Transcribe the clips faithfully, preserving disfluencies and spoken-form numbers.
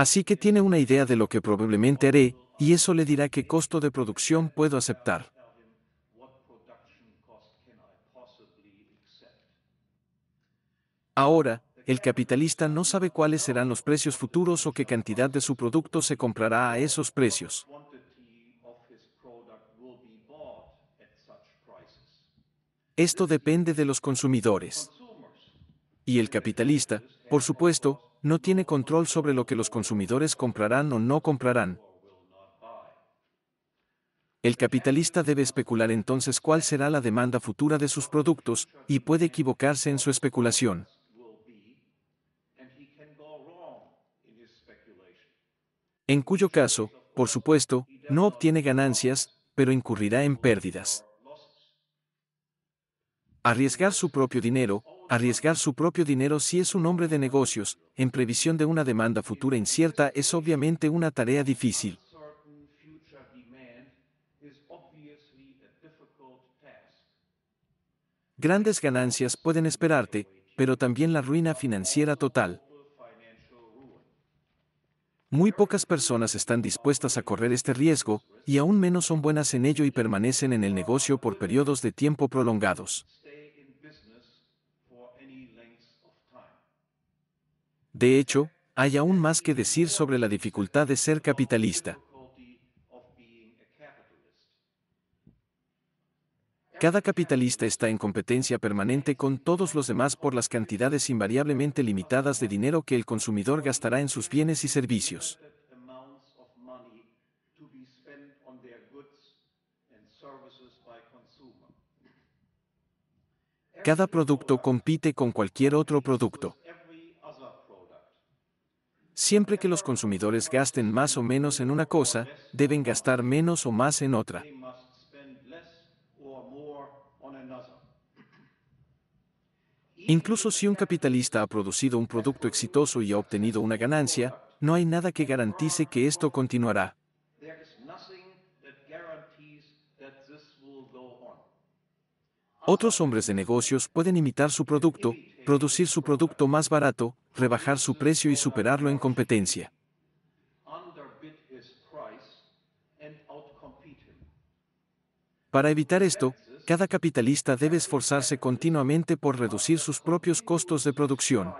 Así que tiene una idea de lo que probablemente haré, y eso le dirá qué costo de producción puedo aceptar. Ahora, el capitalista no sabe cuáles serán los precios futuros o qué cantidad de su producto se comprará a esos precios. Esto depende de los consumidores. Y el capitalista, por supuesto, no tiene control sobre lo que los consumidores comprarán o no comprarán. El capitalista debe especular entonces cuál será la demanda futura de sus productos, y puede equivocarse en su especulación. En cuyo caso, por supuesto, no obtiene ganancias, pero incurrirá en pérdidas. Arriesgar su propio dinero, arriesgar su propio dinero si es un hombre de negocios, en previsión de una demanda futura incierta es obviamente una tarea difícil. Grandes ganancias pueden esperarte, pero también la ruina financiera total. Muy pocas personas están dispuestas a correr este riesgo, y aún menos son buenas en ello y permanecen en el negocio por periodos de tiempo prolongados. De hecho, hay aún más que decir sobre la dificultad de ser capitalista. Cada capitalista está en competencia permanente con todos los demás por las cantidades invariablemente limitadas de dinero que el consumidor gastará en sus bienes y servicios. Cada producto compite con cualquier otro producto. Siempre que los consumidores gasten más o menos en una cosa, deben gastar menos o más en otra. Incluso si un capitalista ha producido un producto exitoso y ha obtenido una ganancia, no hay nada que garantice que esto continuará. Otros hombres de negocios pueden imitar su producto, producir su producto más barato, rebajar su precio y superarlo en competencia. Para evitar esto, cada capitalista debe esforzarse continuamente por reducir sus propios costos de producción.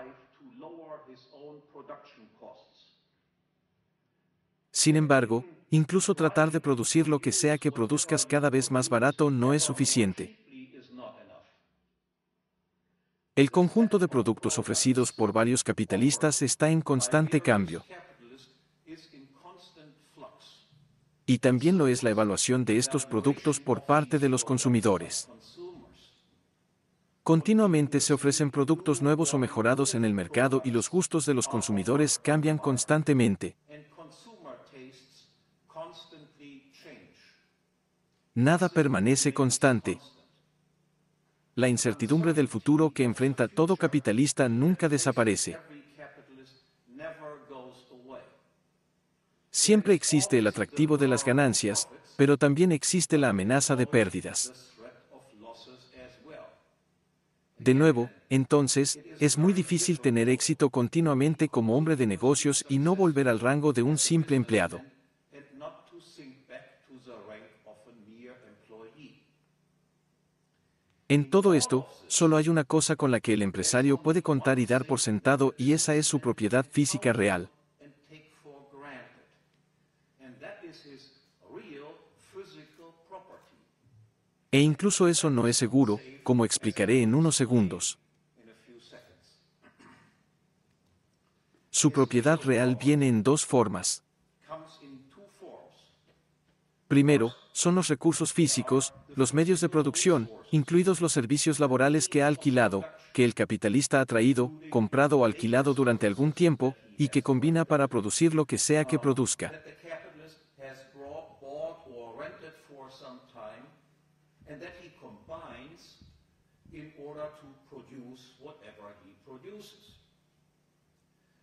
Sin embargo, incluso tratar de producir lo que sea que produzcas cada vez más barato no es suficiente. El conjunto de productos ofrecidos por varios capitalistas está en constante cambio. Y también lo es la evaluación de estos productos por parte de los consumidores. Continuamente se ofrecen productos nuevos o mejorados en el mercado y los gustos de los consumidores cambian constantemente. Nada permanece constante. La incertidumbre del futuro que enfrenta todo capitalista nunca desaparece. Siempre existe el atractivo de las ganancias, pero también existe la amenaza de pérdidas. De nuevo, entonces, es muy difícil tener éxito continuamente como hombre de negocios y no volver al rango de un simple empleado. En todo esto, solo hay una cosa con la que el empresario puede contar y dar por sentado, y esa es su propiedad física real. E incluso eso no es seguro, como explicaré en unos segundos. Su propiedad real viene en dos formas. Primero, son los recursos físicos, los medios de producción, incluidos los servicios laborales que ha alquilado, que el capitalista ha traído, comprado o alquilado durante algún tiempo, y que combina para producir lo que sea que produzca.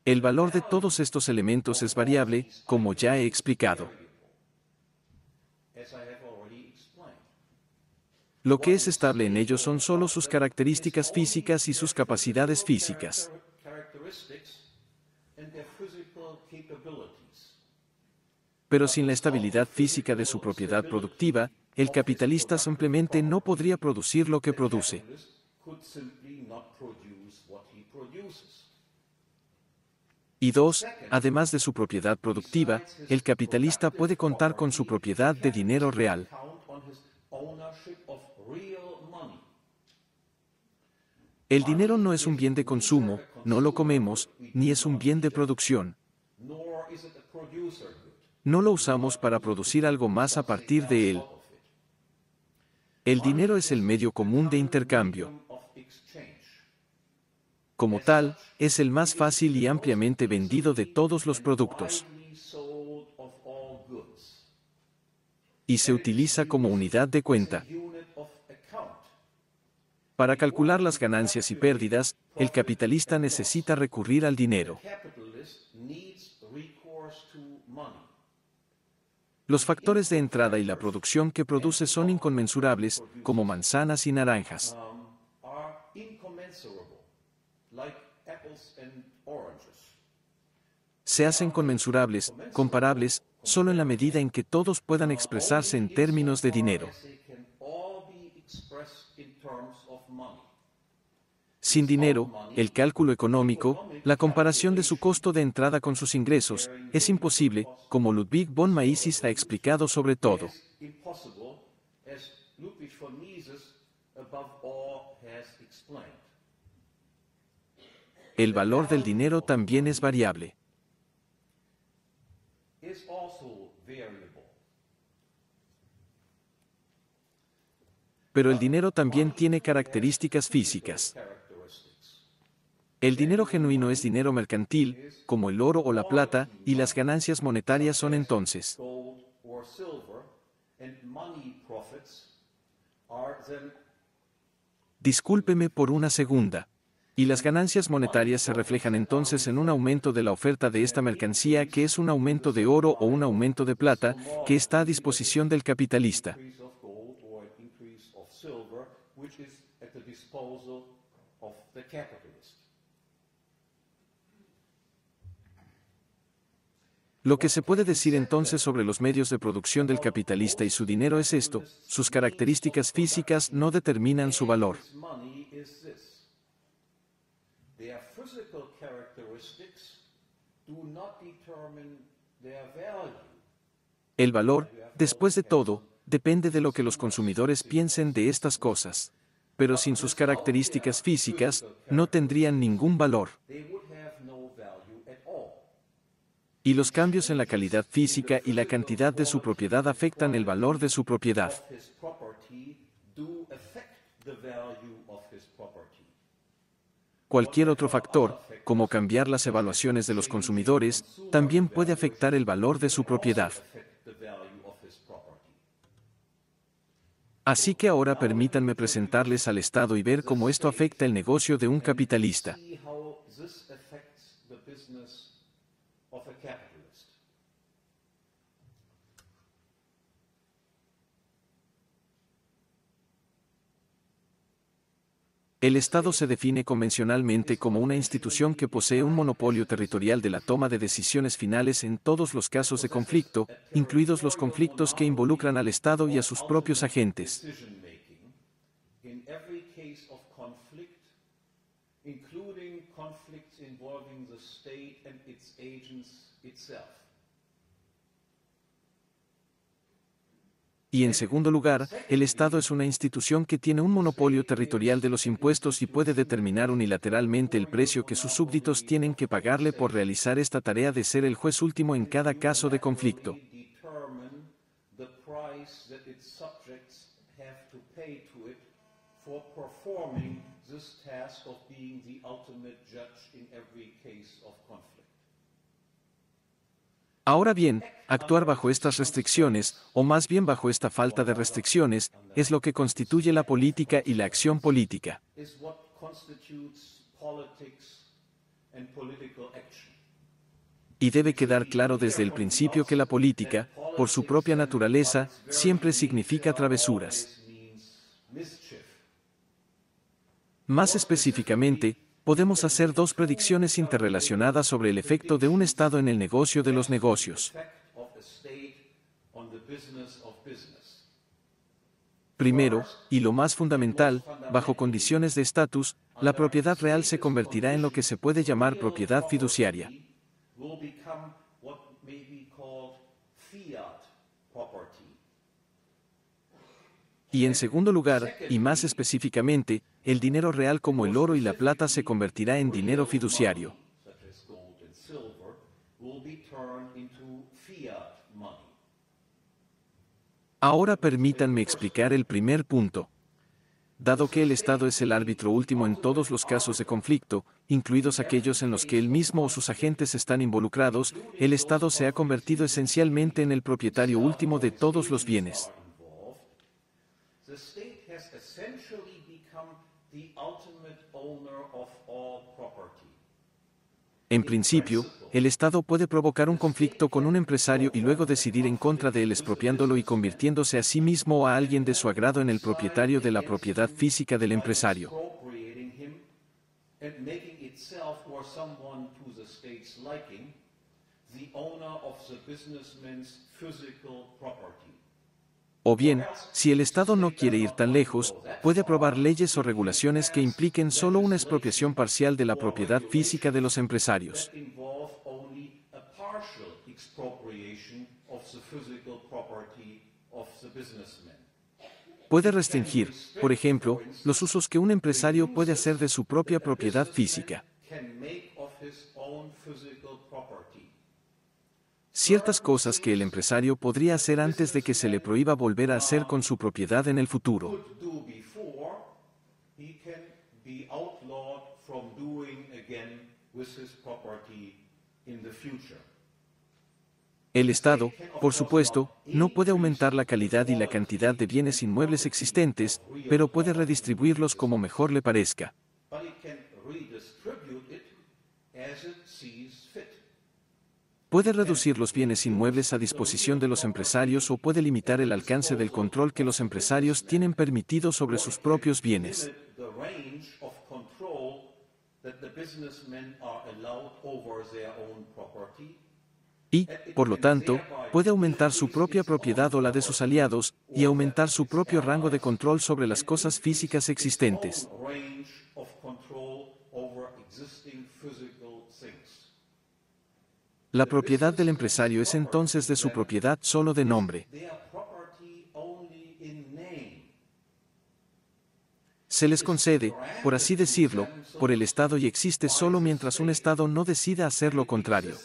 El valor de todos estos elementos es variable, como ya he explicado. Lo que es estable en ellos son solo sus características físicas y sus capacidades físicas. Pero sin la estabilidad física de su propiedad productiva, el capitalista simplemente no podría producir lo que produce. Y dos, además de su propiedad productiva, el capitalista puede contar con su propiedad de dinero real. El dinero no es un bien de consumo, no lo comemos, ni es un bien de producción. No lo usamos para producir algo más a partir de él. El dinero es el medio común de intercambio. Como tal, es el más fácil y ampliamente vendido de todos los productos. Y se utiliza como unidad de cuenta. Para calcular las ganancias y pérdidas, el capitalista necesita recurrir al dinero. Los factores de entrada y la producción que produce son inconmensurables, como manzanas y naranjas. Se hacen conmensurables, comparables, solo en la medida en que todos puedan expresarse en términos de dinero. Sin dinero, el cálculo económico, la comparación de su costo de entrada con sus ingresos, es imposible, como Ludwig von Mises ha explicado sobre todo. El valor del dinero también es variable. Pero el dinero también tiene características físicas. El dinero genuino es dinero mercantil, como el oro o la plata, y las ganancias monetarias son entonces Discúlpeme por una segunda. Y las ganancias monetarias se reflejan entonces en un aumento de la oferta de esta mercancía, que es un aumento de oro o un aumento de plata, que está a disposición del capitalista. Lo que se puede decir entonces sobre los medios de producción del capitalista y su dinero es esto: sus características físicas no determinan su valor. El valor, después de todo, depende de lo que los consumidores piensen de estas cosas. Pero sin sus características físicas, no tendrían ningún valor. Y los cambios en la calidad física y la cantidad de su propiedad afectan el valor de su propiedad. Cualquier otro factor, como cambiar las evaluaciones de los consumidores, también puede afectar el valor de su propiedad. Así que ahora permítanme presentarles al Estado y ver cómo esto afecta el negocio de un capitalista. El Estado se define convencionalmente como una institución que posee un monopolio territorial de la toma de decisiones finales en todos los casos de conflicto, incluidos los conflictos que involucran al Estado y a sus propios agentes. Y en segundo lugar, el Estado es una institución que tiene un monopolio territorial de los impuestos y puede determinar unilateralmente el precio que sus súbditos tienen que pagarle por realizar esta tarea de ser el juez último en cada caso de conflicto. Ahora bien, actuar bajo estas restricciones, o más bien bajo esta falta de restricciones, es lo que constituye la política y la acción política. Y debe quedar claro desde el principio que la política, por su propia naturaleza, siempre significa travesuras. Más específicamente, podemos hacer dos predicciones interrelacionadas sobre el efecto de un Estado en el negocio de los negocios. Primero, y lo más fundamental, bajo condiciones de estatus, la propiedad real se convertirá en lo que se puede llamar propiedad fiduciaria. Y en segundo lugar, y más específicamente, el dinero real como el oro y la plata se convertirá en dinero fiduciario. Ahora permítanme explicar el primer punto. Dado que el Estado es el árbitro último en todos los casos de conflicto, incluidos aquellos en los que él mismo o sus agentes están involucrados, el Estado se ha convertido esencialmente en el propietario último de todos los bienes. En principio, el Estado puede provocar un conflicto con un empresario y luego decidir en contra de él expropiándolo y convirtiéndose a sí mismo o a alguien de su agrado en el propietario de la propiedad física del empresario. O bien, si el Estado no quiere ir tan lejos, puede aprobar leyes o regulaciones que impliquen solo una expropiación parcial de la propiedad física de los empresarios. Puede restringir, por ejemplo, los usos que un empresario puede hacer de su propia propiedad física. Ciertas cosas que el empresario podría hacer antes de que se le prohíba volver a hacer con su propiedad en el futuro. El Estado, por supuesto, no puede aumentar la calidad y la cantidad de bienes inmuebles existentes, pero puede redistribuirlos como mejor le parezca. Puede reducir los bienes inmuebles a disposición de los empresarios o puede limitar el alcance del control que los empresarios tienen permitido sobre sus propios bienes. Y, por lo tanto, puede aumentar su propia propiedad o la de sus aliados y aumentar su propio rango de control sobre las cosas físicas existentes. La propiedad del empresario es entonces de su propiedad solo de nombre. Se les concede, por así decirlo, por el Estado y existe solo mientras un Estado no decida hacer lo contrario.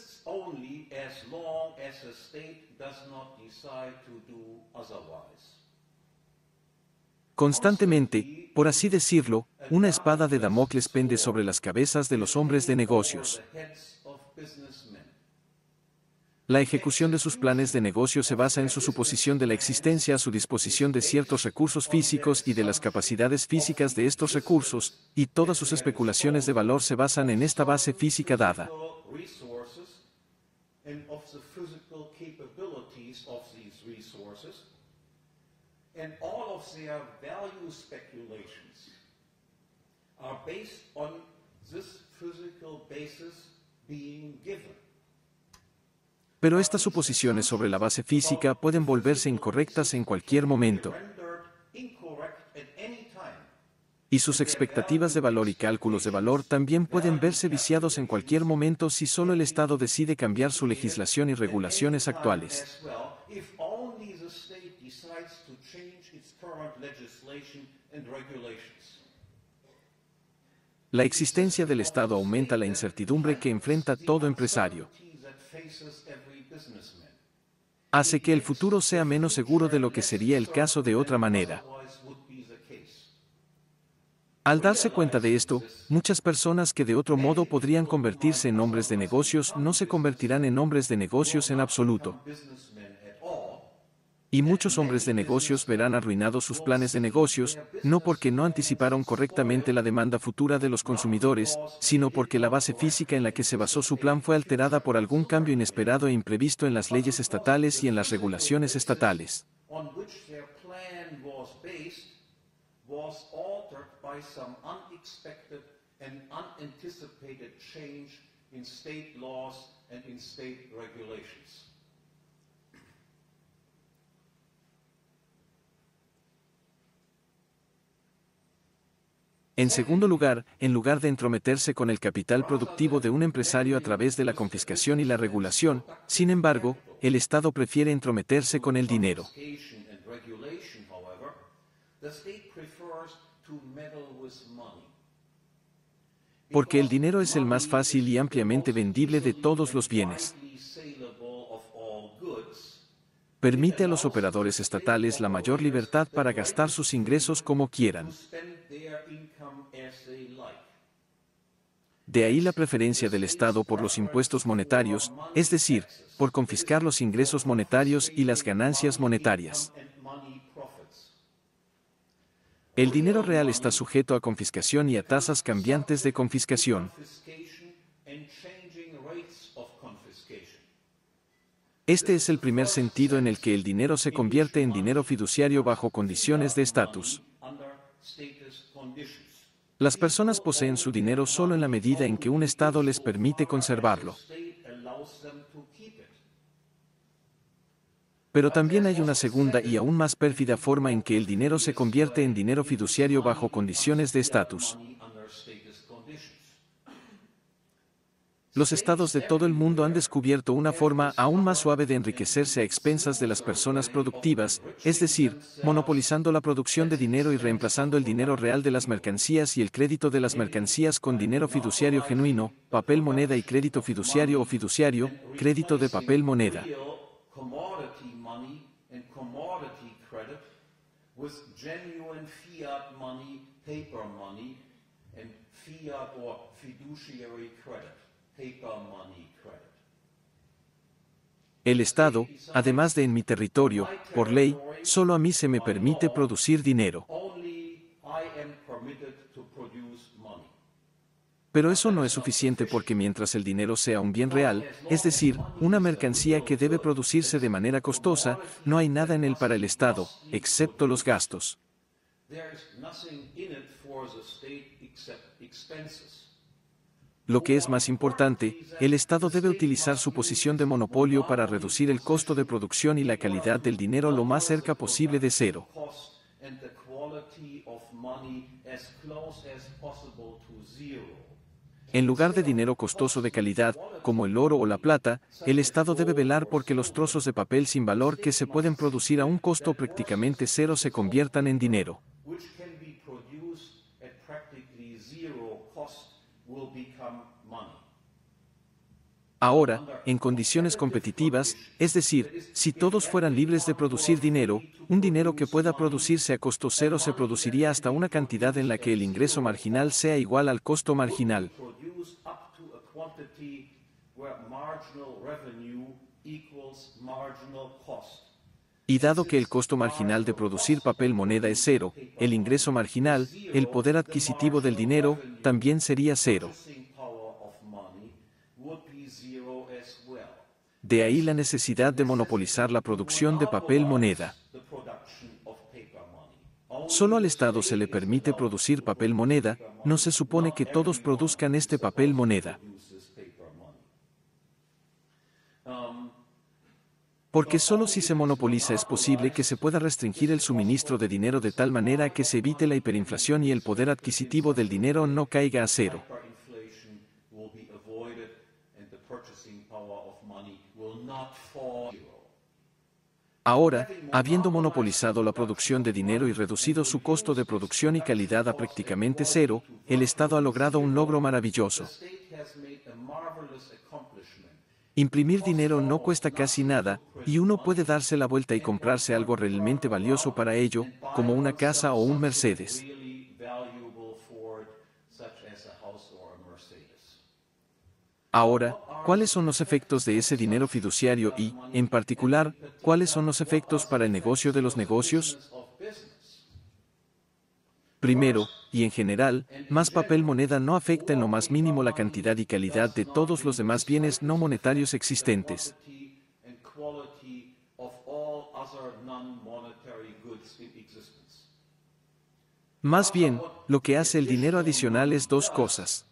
Constantemente, por así decirlo, una espada de Damocles pende sobre las cabezas de los hombres de negocios. La ejecución de sus planes de negocio se basa en su suposición de la existencia a su disposición de ciertos recursos físicos y de las capacidades físicas de estos recursos, y todas sus especulaciones de valor se basan en esta base física dada. Pero estas suposiciones sobre la base física pueden volverse incorrectas en cualquier momento. Y sus expectativas de valor y cálculos de valor también pueden verse viciados en cualquier momento si solo el Estado decide cambiar su legislación y regulaciones actuales. La existencia del Estado aumenta la incertidumbre que enfrenta todo empresario. Hace que el futuro sea menos seguro de lo que sería el caso de otra manera. Al darse cuenta de esto, muchas personas que de otro modo podrían convertirse en hombres de negocios no se convertirán en hombres de negocios en absoluto. Y muchos hombres de negocios verán arruinados sus planes de negocios, no porque no anticiparon correctamente la demanda futura de los consumidores, sino porque la base física en la que se basó su plan fue alterada por algún cambio inesperado e imprevisto en las leyes estatales y en las regulaciones estatales. an unanticipated change in state laws and in state regulations. En segundo lugar, en lugar de entrometerse con el capital productivo de un empresario a través de la confiscación y la regulación, sin embargo, el Estado prefiere entrometerse con el dinero. Porque el dinero es el más fácil y ampliamente vendible de todos los bienes. Permite a los operadores estatales la mayor libertad para gastar sus ingresos como quieran. De ahí la preferencia del Estado por los impuestos monetarios, es decir, por confiscar los ingresos monetarios y las ganancias monetarias. El dinero real está sujeto a confiscación y a tasas cambiantes de confiscación. Este es el primer sentido en el que el dinero se convierte en dinero fiduciario bajo condiciones de estatus. Las personas poseen su dinero solo en la medida en que un Estado les permite conservarlo. Pero también hay una segunda y aún más pérfida forma en que el dinero se convierte en dinero fiduciario bajo condiciones de estatus. Los estados de todo el mundo han descubierto una forma aún más suave de enriquecerse a expensas de las personas productivas, es decir, monopolizando la producción de dinero y reemplazando el dinero real de las mercancías y el crédito de las mercancías con dinero fiduciario genuino, papel moneda y crédito fiduciario o fiduciario, crédito de papel moneda. With genuine fiat money, paper money, and fiat or fiduciary credit, paper money credit. El Estado, además de en mi territorio, por ley, solo a mí se me permite producir dinero. Pero eso no es suficiente porque mientras el dinero sea un bien real, es decir, una mercancía que debe producirse de manera costosa, no hay nada en él para el Estado, excepto los gastos. Lo que es más importante, el Estado debe utilizar su posición de monopolio para reducir el costo de producción y la calidad del dinero lo más cerca posible de cero. En lugar de dinero costoso de calidad, como el oro o la plata, el Estado debe velar porque los trozos de papel sin valor que se pueden producir a un costo prácticamente cero se conviertan en dinero. Ahora, en condiciones competitivas, es decir, si todos fueran libres de producir dinero, un dinero que pueda producirse a costo cero se produciría hasta una cantidad en la que el ingreso marginal sea igual al costo marginal. Y dado que el costo marginal de producir papel moneda es cero, el ingreso marginal, el poder adquisitivo del dinero, también sería cero. De ahí la necesidad de monopolizar la producción de papel moneda. Solo al Estado se le permite producir papel moneda, no se supone que todos produzcan este papel moneda. Porque solo si se monopoliza es posible que se pueda restringir el suministro de dinero de tal manera que se evite la hiperinflación y el poder adquisitivo del dinero no caiga a cero. Ahora, habiendo monopolizado la producción de dinero y reducido su costo de producción y calidad a prácticamente cero, el Estado ha logrado un logro maravilloso. Imprimir dinero no cuesta casi nada, y uno puede darse la vuelta y comprarse algo realmente valioso para ello, como una casa o un Mercedes. Ahora, ¿cuáles son los efectos de ese dinero fiduciario y, en particular, cuáles son los efectos para el negocio de los negocios? Primero, y en general, más papel moneda no afecta en lo más mínimo la cantidad y calidad de todos los demás bienes no monetarios existentes. Más bien, lo que hace el dinero adicional es dos cosas.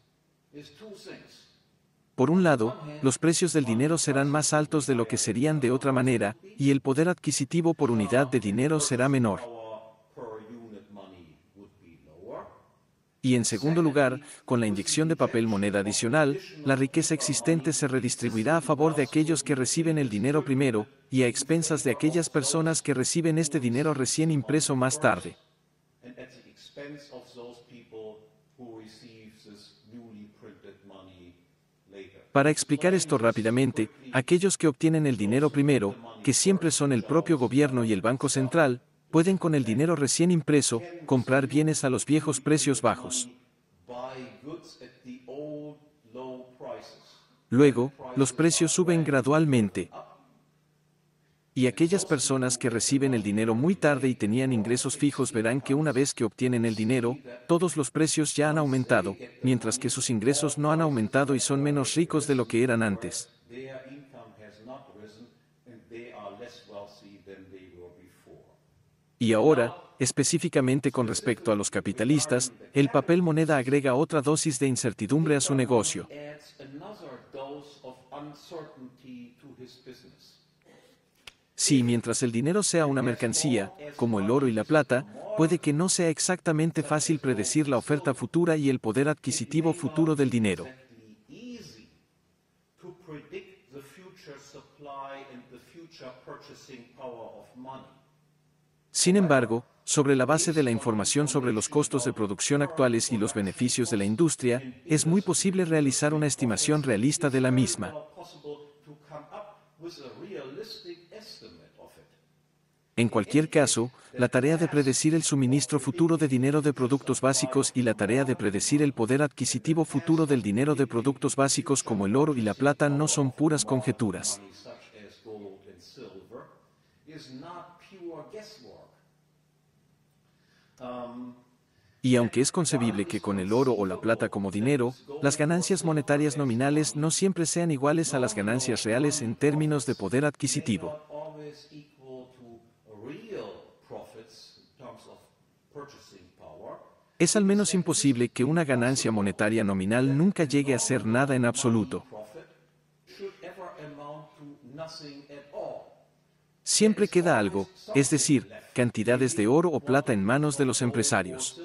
Por un lado, los precios del dinero serán más altos de lo que serían de otra manera, y el poder adquisitivo por unidad de dinero será menor. Y en segundo lugar, con la inyección de papel moneda adicional, la riqueza existente se redistribuirá a favor de aquellos que reciben el dinero primero, y a expensas de aquellas personas que reciben este dinero recién impreso más tarde. Para explicar esto rápidamente, aquellos que obtienen el dinero primero, que siempre son el propio gobierno y el Banco Central, pueden con el dinero recién impreso, comprar bienes a los viejos precios bajos. Luego, los precios suben gradualmente. Y aquellas personas que reciben el dinero muy tarde y tenían ingresos fijos verán que una vez que obtienen el dinero, todos los precios ya han aumentado, mientras que sus ingresos no han aumentado y son menos ricos de lo que eran antes. Y ahora, específicamente con respecto a los capitalistas, el papel moneda agrega otra dosis de incertidumbre a su negocio. Si mientras el dinero sea una mercancía, como el oro y la plata, puede que no sea exactamente fácil predecir la oferta futura y el poder adquisitivo futuro del dinero. Sin embargo, sobre la base de la información sobre los costos de producción actuales y los beneficios de la industria, es muy posible realizar una estimación realista de la misma. En cualquier caso, la tarea de predecir el suministro futuro de dinero de productos básicos y la tarea de predecir el poder adquisitivo futuro del dinero de productos básicos como el oro y la plata no son puras conjeturas. Y aunque es concebible que con el oro o la plata como dinero, las ganancias monetarias nominales no siempre sean iguales a las ganancias reales en términos de poder adquisitivo. Es al menos imposible que una ganancia monetaria nominal nunca llegue a ser nada en absoluto. Siempre queda algo, es decir, cantidades de oro o plata en manos de los empresarios.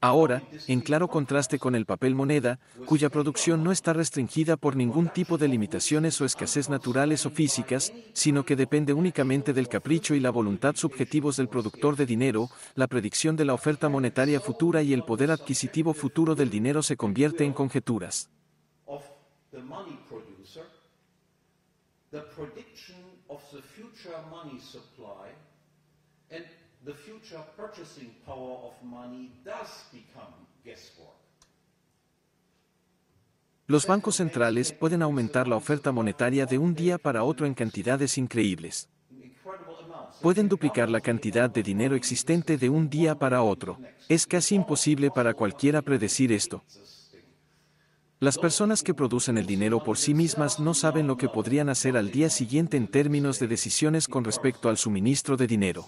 Ahora, en claro contraste con el papel moneda, cuya producción no está restringida por ningún tipo de limitaciones o escasez naturales o físicas, sino que depende únicamente del capricho y la voluntad subjetivos del productor de dinero, la predicción de la oferta monetaria futura y el poder adquisitivo futuro del dinero se convierte en conjeturas. The future purchasing power of money does become guesswork. Los bancos centrales pueden aumentar la oferta monetaria de un día para otro en cantidades increíbles. Pueden duplicar la cantidad de dinero existente de un día para otro. Es casi imposible para cualquiera predecir esto. Las personas que producen el dinero por sí mismas no saben lo que podrían hacer al día siguiente en términos de decisiones con respecto al suministro de dinero.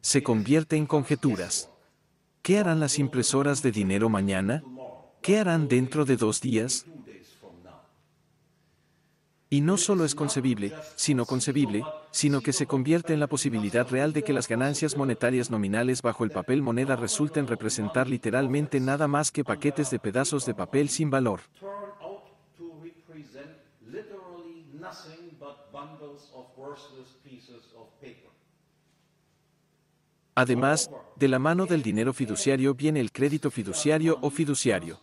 Se convierte en conjeturas. ¿Qué harán las impresoras de dinero mañana? ¿Qué harán dentro de dos días? Y no solo es concebible, sino concebible, sino que se convierte en la posibilidad real de que las ganancias monetarias nominales bajo el papel moneda resulten representar literalmente nada más que paquetes de pedazos de papel sin valor. Además, de la mano del dinero fiduciario viene el crédito fiduciario o fiduciario.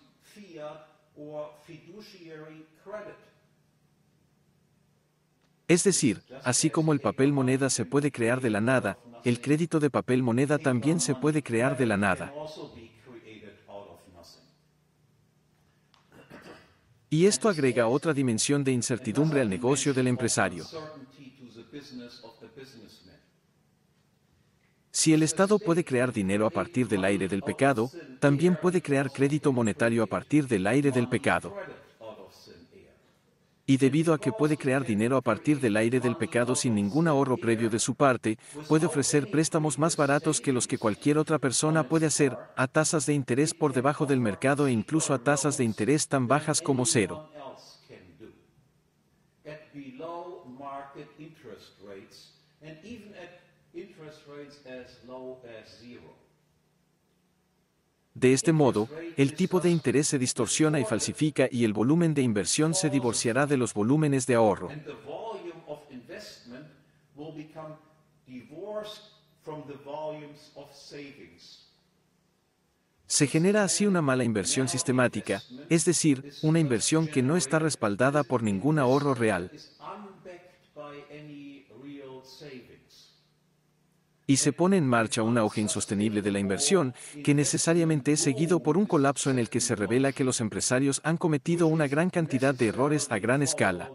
Es decir, así como el papel moneda se puede crear de la nada, el crédito de papel moneda también se puede crear de la nada. Y esto agrega otra dimensión de incertidumbre al negocio del empresario. Si el Estado puede crear dinero a partir del aire del pecado, también puede crear crédito monetario a partir del aire del pecado. y debido a que puede crear dinero a partir del aire del pecado sin ningún ahorro previo de su parte, puede ofrecer préstamos más baratos que los que cualquier otra persona puede hacer, a tasas de interés por debajo del mercado e incluso a tasas de interés tan bajas como cero. De este modo, el tipo de interés se distorsiona y falsifica y el volumen de inversión se divorciará de los volúmenes de ahorro. Se genera así una mala inversión sistemática, es decir, una inversión que no está respaldada por ningún ahorro real. Y se pone en marcha un auge insostenible de la inversión, que necesariamente es seguido por un colapso en el que se revela que los empresarios han cometido una gran cantidad de errores a gran escala.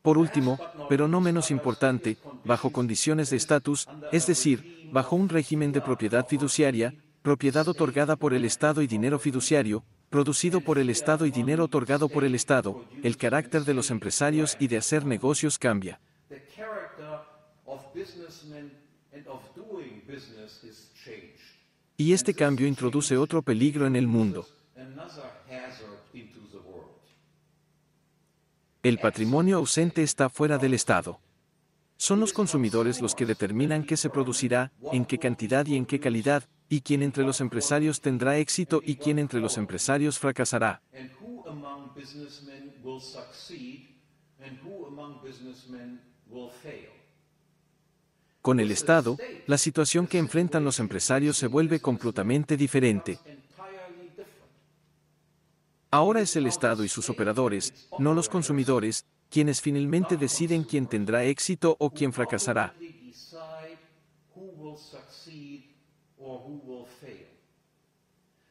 Por último, pero no menos importante, bajo condiciones de estatus, es decir, bajo un régimen de propiedad fiduciaria, propiedad otorgada por el Estado y dinero fiduciario, producido por el Estado y dinero otorgado por el Estado, el carácter de los empresarios y de hacer negocios cambia. Y este cambio introduce otro peligro en el mundo. El patrimonio ausente está fuera del Estado. Son los consumidores los que determinan qué se producirá, en qué cantidad y en qué calidad, y quién entre los empresarios tendrá éxito y quién entre los empresarios fracasará. Con el Estado, la situación que enfrentan los empresarios se vuelve completamente diferente. Ahora es el Estado y sus operadores, no los consumidores, quienes finalmente deciden quién tendrá éxito o quién fracasará.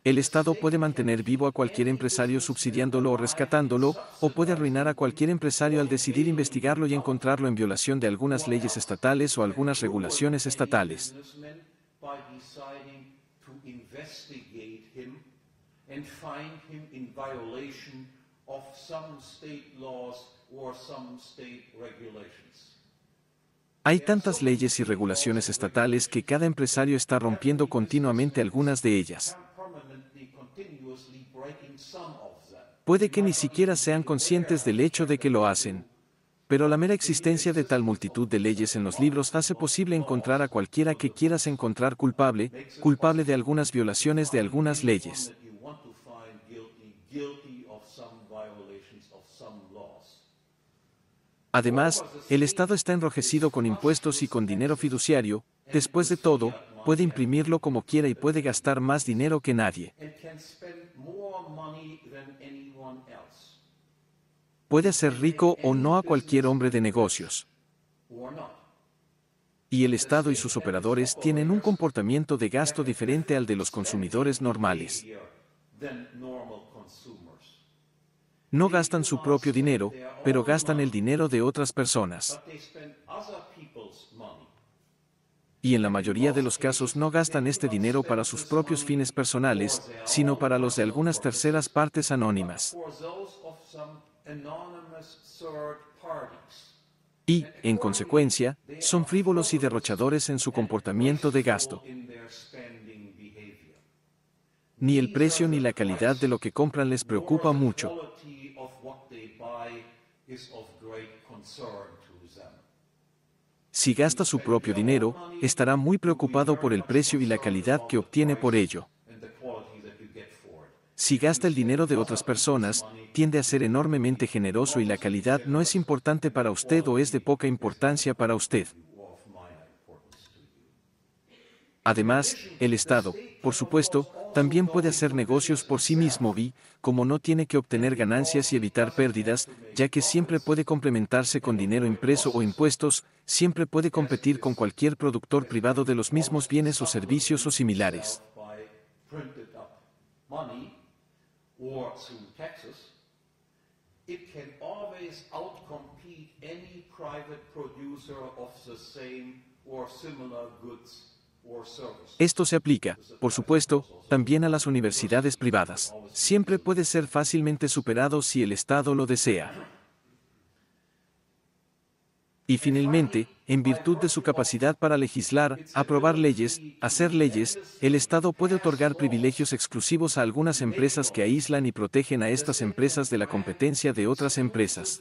El Estado puede mantener vivo a cualquier empresario subsidiándolo o rescatándolo, o puede arruinar a cualquier empresario al decidir investigarlo y encontrarlo en violación de algunas leyes estatales o algunas regulaciones estatales. And find him in violation of some state laws or some state regulations. Hay tantas leyes y regulaciones estatales que cada empresario está rompiendo continuamente algunas de ellas. Puede que ni siquiera sean conscientes del hecho de que lo hacen. Pero la mera existencia de tal multitud de leyes en los libros hace posible encontrar a cualquiera que quieras encontrar culpable, culpable de algunas violaciones de algunas leyes. Además, el Estado está enrojecido con impuestos y con dinero fiduciario, después de todo, puede imprimirlo como quiera y puede gastar más dinero que nadie. Puede hacer rico o no a cualquier hombre de negocios. Y el Estado y sus operadores tienen un comportamiento de gasto diferente al de los consumidores normales. No gastan su propio dinero, pero gastan el dinero de otras personas. Y en la mayoría de los casos no gastan este dinero para sus propios fines personales, sino para los de algunas terceras partes anónimas. Y, en consecuencia, son frívolos y derrochadores en su comportamiento de gasto. Ni el precio ni la calidad de lo que compran les preocupa mucho. Si gasta su propio dinero, estará muy preocupado por el precio y la calidad que obtiene por ello. Si gasta el dinero de otras personas, tiende a ser enormemente generoso y la calidad no es importante para usted o es de poca importancia para usted. Además, el Estado, por supuesto, también puede hacer negocios por sí mismo y, como no tiene que obtener ganancias y evitar pérdidas, ya que siempre puede complementarse con dinero impreso o impuestos, siempre puede competir con cualquier productor privado de los mismos bienes o servicios o similares. indeed any private producer of the same or similar goods. Esto se aplica, por supuesto, también a las universidades privadas. Siempre puede ser fácilmente superado si el Estado lo desea. Y finalmente, en virtud de su capacidad para legislar, aprobar leyes, hacer leyes, el Estado puede otorgar privilegios exclusivos a algunas empresas que aíslan y protegen a estas empresas de la competencia de otras empresas.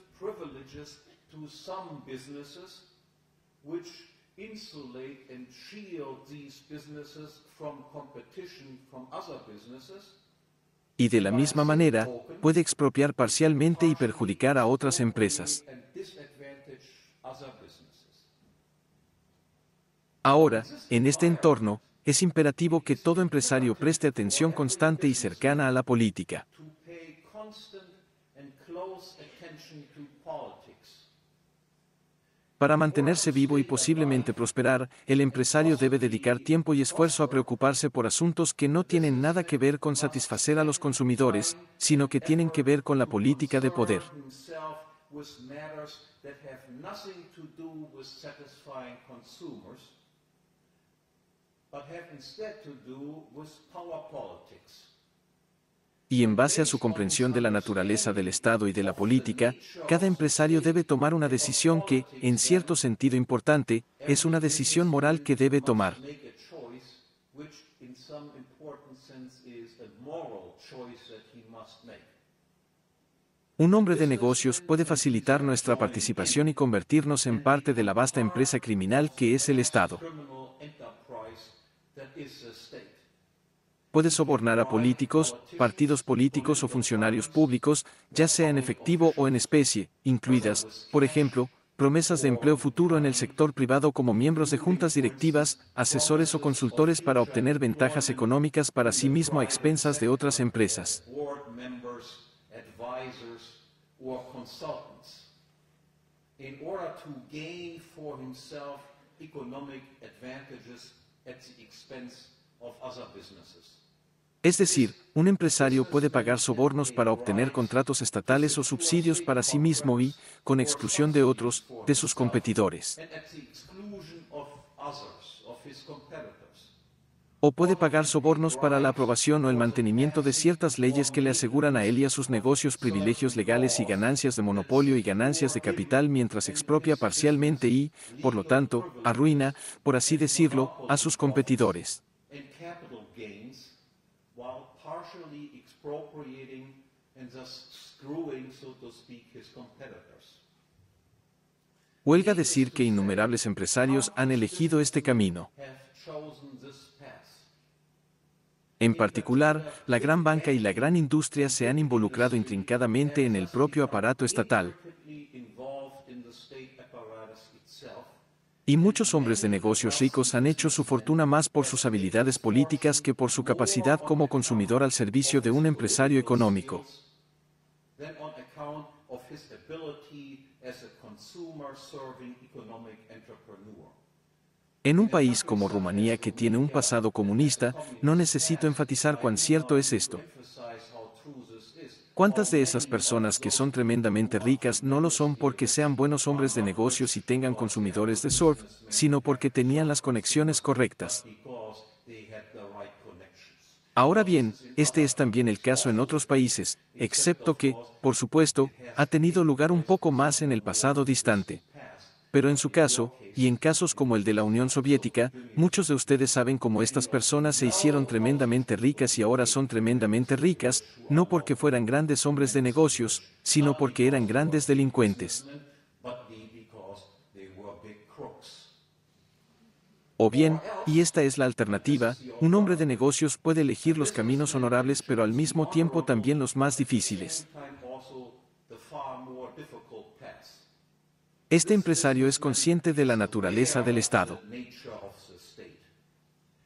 Insulate and shield these businesses from competition from other businesses. Y de la misma manera, puede expropiar parcialmente y perjudicar a otras empresas. Ahora, en este entorno, es imperativo que todo empresario preste atención constante y cercana a la política. Para mantenerse vivo y posiblemente prosperar, el empresario debe dedicar tiempo y esfuerzo a preocuparse por asuntos que no tienen nada que ver con satisfacer a los consumidores, sino que tienen que ver con la política de poder. Y en base a su comprensión de la naturaleza del Estado y de la política, cada empresario debe tomar una decisión que, en cierto sentido importante, es una decisión moral que debe tomar. Un hombre de negocios puede facilitar nuestra participación y convertirnos en parte de la vasta empresa criminal que es el Estado. Puede sobornar a políticos, partidos políticos o funcionarios públicos, ya sea en efectivo o en especie, incluidas, por ejemplo, promesas de empleo futuro en el sector privado como miembros de juntas directivas, asesores o consultores para obtener ventajas económicas para sí mismo a expensas de otras empresas. Es decir, un empresario puede pagar sobornos para obtener contratos estatales o subsidios para sí mismo y, con exclusión de otros, de sus competidores. O puede pagar sobornos para la aprobación o el mantenimiento de ciertas leyes que le aseguran a él y a sus negocios privilegios legales y ganancias de monopolio y ganancias de capital mientras expropia parcialmente y, por lo tanto, arruina, por así decirlo, a sus competidores. Huelga decir que innumerables empresarios han elegido este camino. En particular, la gran banca y la gran industria se han involucrado intrincadamente en el propio aparato estatal. Y muchos hombres de negocios ricos han hecho su fortuna más por sus habilidades políticas que por su capacidad como consumidor al servicio de un empresario económico. En un país como Rumanía que tiene un pasado comunista, no necesito enfatizar cuán cierto es esto. ¿Cuántas de esas personas que son tremendamente ricas no lo son porque sean buenos hombres de negocios y tengan consumidores de surf, sino porque tenían las conexiones correctas? Ahora bien, este es también el caso en otros países, excepto que, por supuesto, ha tenido lugar un poco más en el pasado distante. Pero en su caso, y en casos como el de la Unión Soviética, muchos de ustedes saben cómo estas personas se hicieron tremendamente ricas y ahora son tremendamente ricas, no porque fueran grandes hombres de negocios, sino porque eran grandes delincuentes. O bien, y esta es la alternativa, un hombre de negocios puede elegir los caminos honorables pero al mismo tiempo también los más difíciles. Este empresario es consciente de la naturaleza del Estado.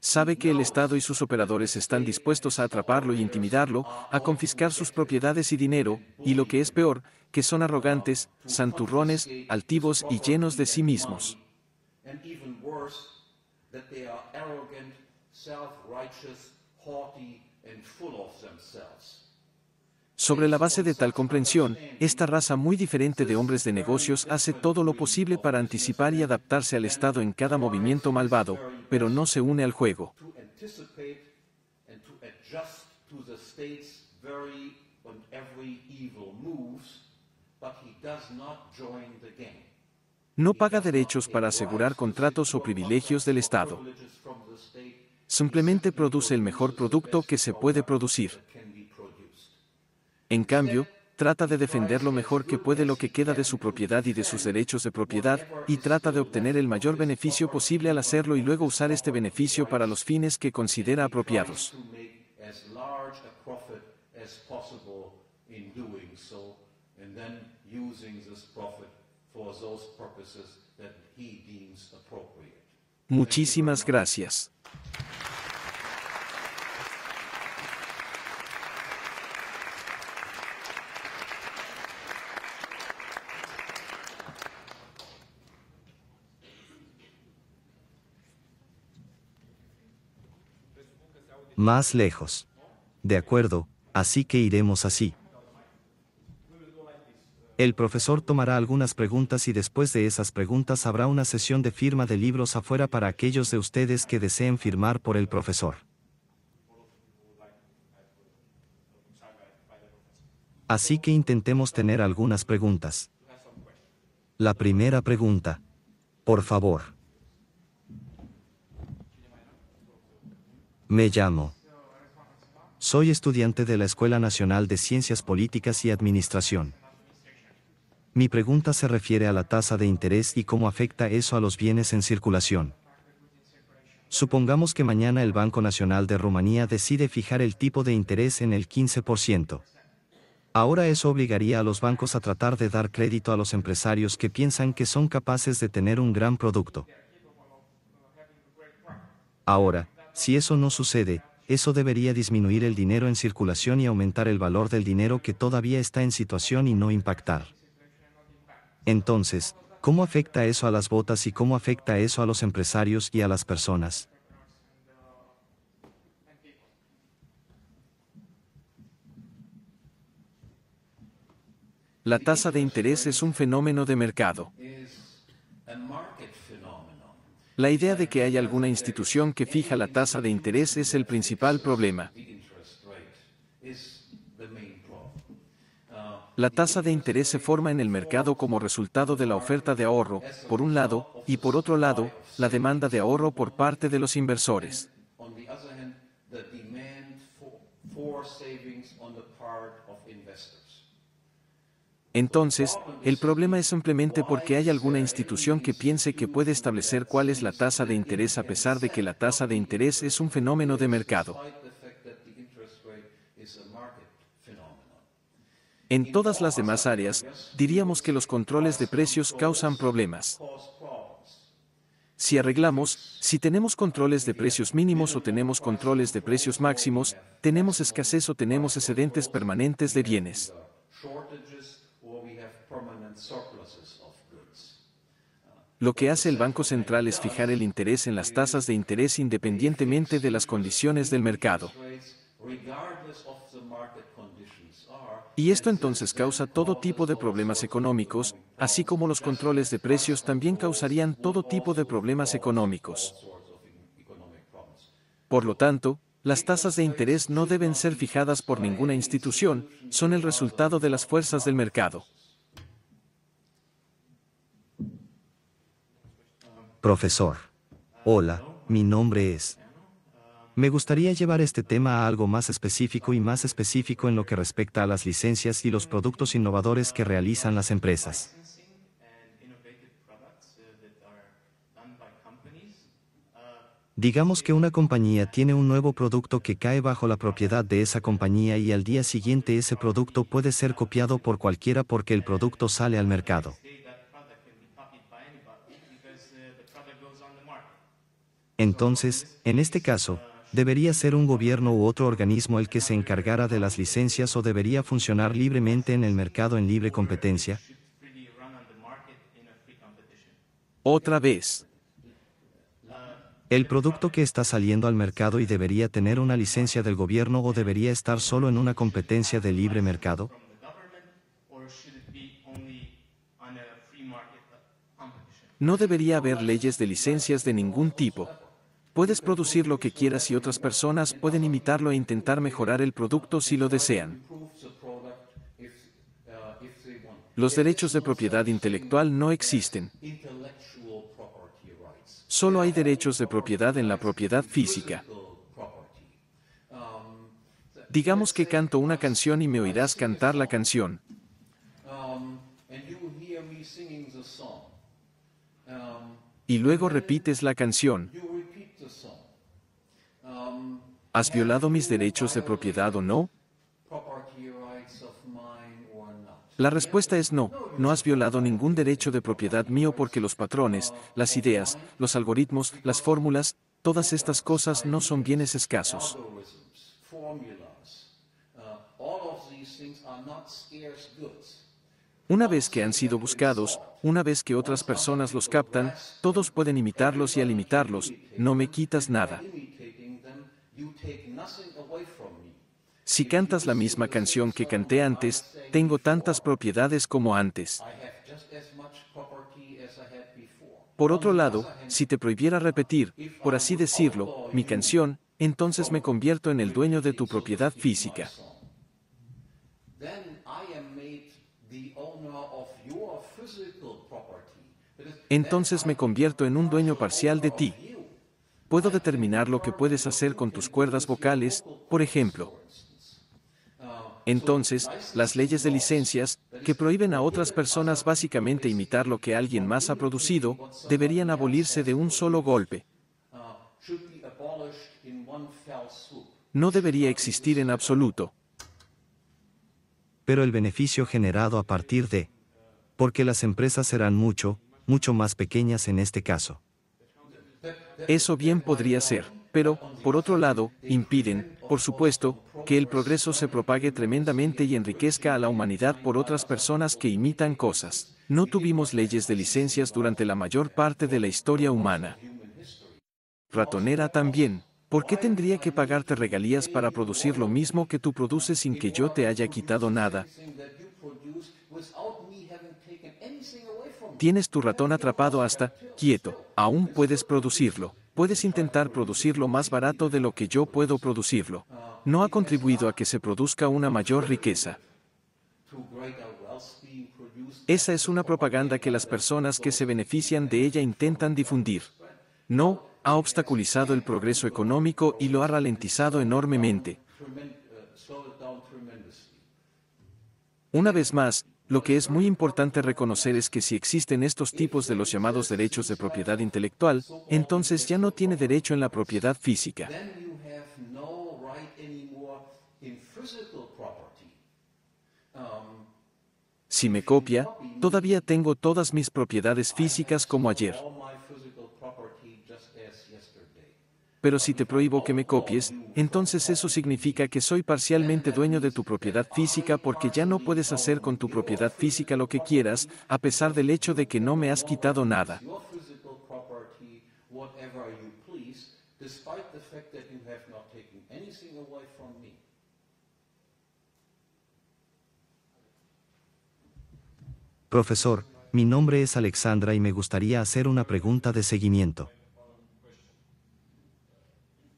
Sabe que el Estado y sus operadores están dispuestos a atraparlo y intimidarlo, a confiscar sus propiedades y dinero, y lo que es peor, que son arrogantes, santurrones, altivos y llenos de sí mismos. Sobre la base de tal comprensión, esta raza muy diferente de hombres de negocios hace todo lo posible para anticipar y adaptarse al Estado en cada movimiento malvado, pero no se une al juego. No paga derechos para asegurar contratos o privilegios del Estado. Simplemente produce el mejor producto que se puede producir. En cambio, trata de defender lo mejor que puede lo que queda de su propiedad y de sus derechos de propiedad, y trata de obtener el mayor beneficio posible al hacerlo y luego usar este beneficio para los fines que considera apropiados. Muchísimas gracias. Más lejos. De acuerdo, así que iremos así. El profesor tomará algunas preguntas y después de esas preguntas habrá una sesión de firma de libros afuera para aquellos de ustedes que deseen firmar por el profesor. Así que intentemos tener algunas preguntas. La primera pregunta. Por favor. Me llamo. Soy estudiante de la Escuela Nacional de Ciencias Políticas y Administración. Mi pregunta se refiere a la tasa de interés y cómo afecta eso a los bienes en circulación. Supongamos que mañana el Banco Nacional de Rumanía decide fijar el tipo de interés en el quince por ciento. Ahora eso obligaría a los bancos a tratar de dar crédito a los empresarios que piensan que son capaces de tener un gran producto. Ahora, si eso no sucede, eso debería disminuir el dinero en circulación y aumentar el valor del dinero que todavía está en situación y no impactar. Entonces, ¿cómo afecta eso a las botas y cómo afecta eso a los empresarios y a las personas? La tasa de interés es un fenómeno de mercado. La idea de que hay alguna institución que fija la tasa de interés es el principal problema. La tasa de interés se forma en el mercado como resultado de la oferta de ahorro, por un lado, y por otro lado, la demanda de ahorro por parte de los inversores. Entonces, el problema es simplemente porque hay alguna institución que piense que puede establecer cuál es la tasa de interés a pesar de que la tasa de interés es un fenómeno de mercado. En todas las demás áreas, diríamos que los controles de precios causan problemas. Si arreglamos, si tenemos controles de precios mínimos o tenemos controles de precios máximos, tenemos escasez o tenemos excedentes permanentes de bienes. Lo que hace el Banco Central es fijar el interés en las tasas de interés independientemente de las condiciones del mercado. Y esto entonces causa todo tipo de problemas económicos, así como los controles de precios también causarían todo tipo de problemas económicos. Por lo tanto, las tasas de interés no deben ser fijadas por ninguna institución, son el resultado de las fuerzas del mercado. Profesor. Hola, mi nombre es. Me gustaría llevar este tema a algo más específico y más específico en lo que respecta a las licencias y los productos innovadores que realizan las empresas. Digamos que una compañía tiene un nuevo producto que cae bajo la propiedad de esa compañía y al día siguiente ese producto puede ser copiado por cualquiera porque el producto sale al mercado. Entonces, en este caso, ¿debería ser un gobierno u otro organismo el que se encargara de las licencias o debería funcionar libremente en el mercado en libre competencia? Otra vez. El producto que está saliendo al mercado y debería tener una licencia del gobierno o debería estar solo en una competencia de libre mercado. No debería haber leyes de licencias de ningún tipo. Puedes producir lo que quieras y otras personas pueden imitarlo e intentar mejorar el producto si lo desean. Los derechos de propiedad intelectual no existen. Solo hay derechos de propiedad en la propiedad física. Digamos que canto una canción y me oirás cantar la canción. Y luego repites la canción. ¿Has violado mis derechos de propiedad o no? La respuesta es no, no has violado ningún derecho de propiedad mío porque los patrones, las ideas, los algoritmos, las fórmulas, todas estas cosas no son bienes escasos. Una vez que han sido buscados, una vez que otras personas los captan, todos pueden imitarlos y al imitarlos, no me quitas nada. Si cantas la misma canción que canté antes, tengo tantas propiedades como antes. Por otro lado, si te prohibiera repetir, por así decirlo, mi canción, entonces me convierto en el dueño de tu propiedad física. Entonces me convierto en un dueño parcial de ti. Puedo determinar lo que puedes hacer con tus cuerdas vocales, por ejemplo. Entonces, las leyes de licencias, que prohíben a otras personas básicamente imitar lo que alguien más ha producido, deberían abolirse de un solo golpe. No debería existir en absoluto. Pero el beneficio generado a partir de... Porque las empresas serán mucho, mucho más pequeñas en este caso. Eso bien podría ser, pero, por otro lado, impiden, por supuesto, que el progreso se propague tremendamente y enriquezca a la humanidad por otras personas que imitan cosas. No tuvimos leyes de licencias durante la mayor parte de la historia humana. Ratonera también. ¿Por qué tendría que pagarte regalías para producir lo mismo que tú produces sin que yo te haya quitado nada? Tienes tu ratón atrapado hasta, quieto, aún puedes producirlo. Puedes intentar producirlo más barato de lo que yo puedo producirlo. No ha contribuido a que se produzca una mayor riqueza. Esa es una propaganda que las personas que se benefician de ella intentan difundir. No, ha obstaculizado el progreso económico y lo ha ralentizado enormemente. Una vez más, lo que es muy importante reconocer es que si existen estos tipos de los llamados derechos de propiedad intelectual, entonces ya no tiene derecho en la propiedad física. Si me copia, todavía tengo todas mis propiedades físicas como ayer. Pero si te prohíbo que me copies, entonces eso significa que soy parcialmente dueño de tu propiedad física porque ya no puedes hacer con tu propiedad física lo que quieras, a pesar del hecho de que no me has quitado nada. Profesor, mi nombre es Alexandra y me gustaría hacer una pregunta de seguimiento.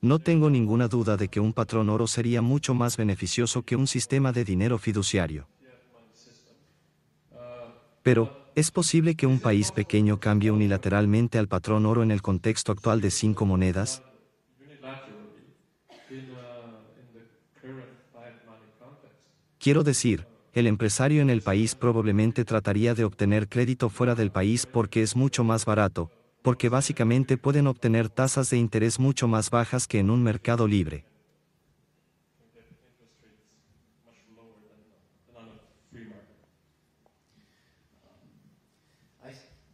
No tengo ninguna duda de que un patrón oro sería mucho más beneficioso que un sistema de dinero fiduciario. Pero, ¿es posible que un país pequeño cambie unilateralmente al patrón oro en el contexto actual de cinco monedas? Quiero decir, el empresario en el país probablemente trataría de obtener crédito fuera del país porque es mucho más barato, porque básicamente pueden obtener tasas de interés mucho más bajas que en un mercado libre.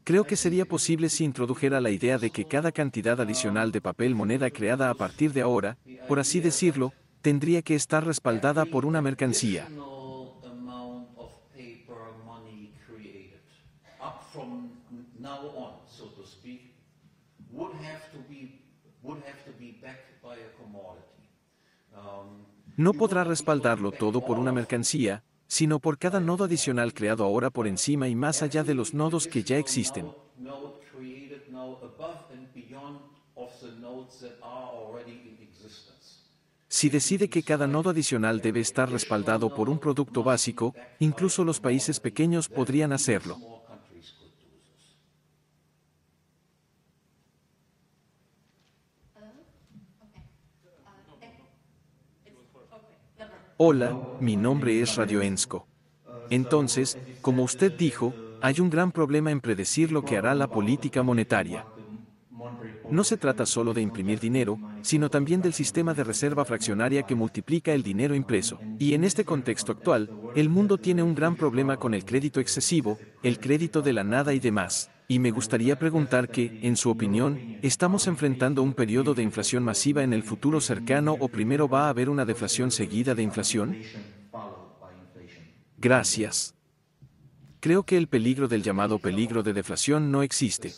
Creo que sería posible si introdujera la idea de que cada cantidad adicional de papel moneda creada a partir de ahora, por así decirlo, tendría que estar respaldada por una mercancía. No podrá respaldarlo todo por una mercancía, sino por cada nodo adicional creado ahora por encima y más allá de los nodos que ya existen. Si decide que cada nodo adicional debe estar respaldado por un producto básico, incluso los países pequeños podrían hacerlo. Hola, mi nombre es Radio Ensko. Entonces, como usted dijo, hay un gran problema en predecir lo que hará la política monetaria. No se trata solo de imprimir dinero, sino también del sistema de reserva fraccionaria que multiplica el dinero impreso. Y en este contexto actual, el mundo tiene un gran problema con el crédito excesivo, el crédito de la nada y demás. Y me gustaría preguntar que, en su opinión, ¿estamos enfrentando un periodo de inflación masiva en el futuro cercano o primero va a haber una deflación seguida de inflación? Gracias. Creo que el peligro del llamado peligro de deflación no existe.